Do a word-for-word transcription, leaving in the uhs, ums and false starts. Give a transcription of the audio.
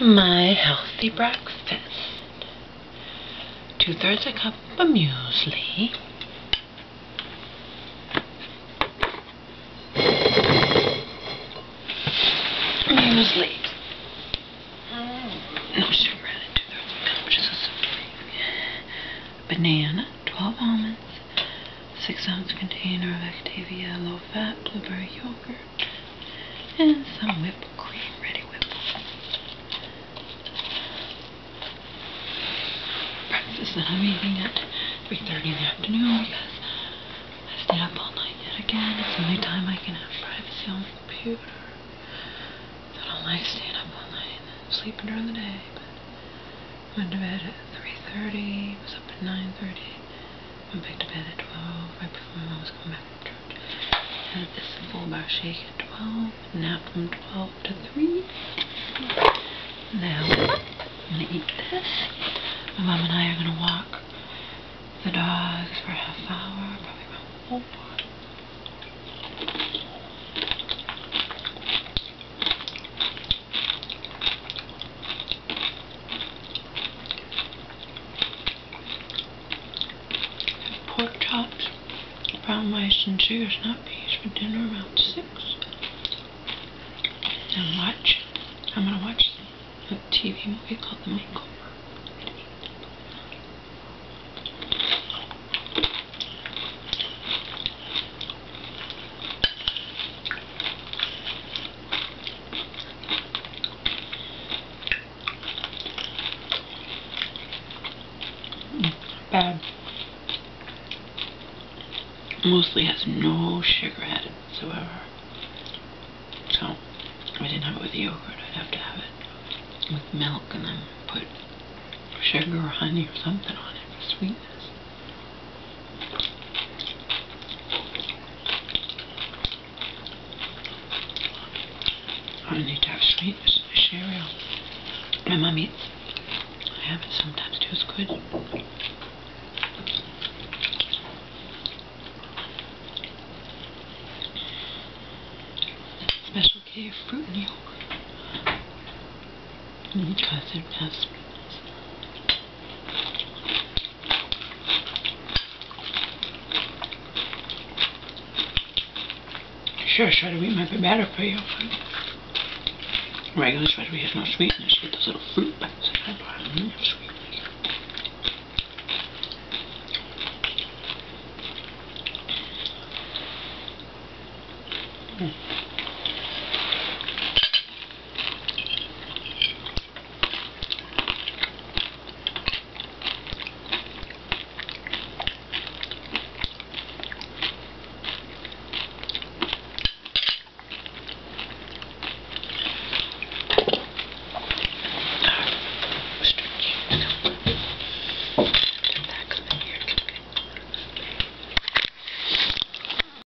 my healthy breakfast. Two-thirds a cup of muesli. Muesli. No sugar in it. Two-thirds a cup, which is a banana, twelve almonds, six ounce container of Activia low-fat blueberry yogurt, and some whipped cream, ready whip. Breakfast that I'm eating at three thirty in the afternoon because I stayed up all night yet again. It's the only time I can have privacy on my computer. I don't like staying up all night and then sleeping during the day, but went to bed at three thirty, was up at nine thirty, went back to bed at twelve, right before my mom was coming back from church. Had this full bar shake at twelve, and now from twelve to three. Now I'm going to eat this. My mom and I are going to walk the dogs for a half hour, probably around four. Have pork chops, brown rice, and sugar snap peas for dinner around six. And watch. I'm going to watch a T V movie called The Makeover. Bad. Mostly has no sugar added whatsoever. So, if I didn't have it with yogurt, I'd have to have it with milk and then put sugar or honey or something on it for sweetness. I don't need to have sweetness in the cereal. My mom eats. I have it sometimes too, it's good. Special K of fruit and yogurt because it has sweetness. Sure, shredded wheat might be better for you. Regular shredded wheat has no sweetness, but those little fruit bites that I buy, they have sweetness.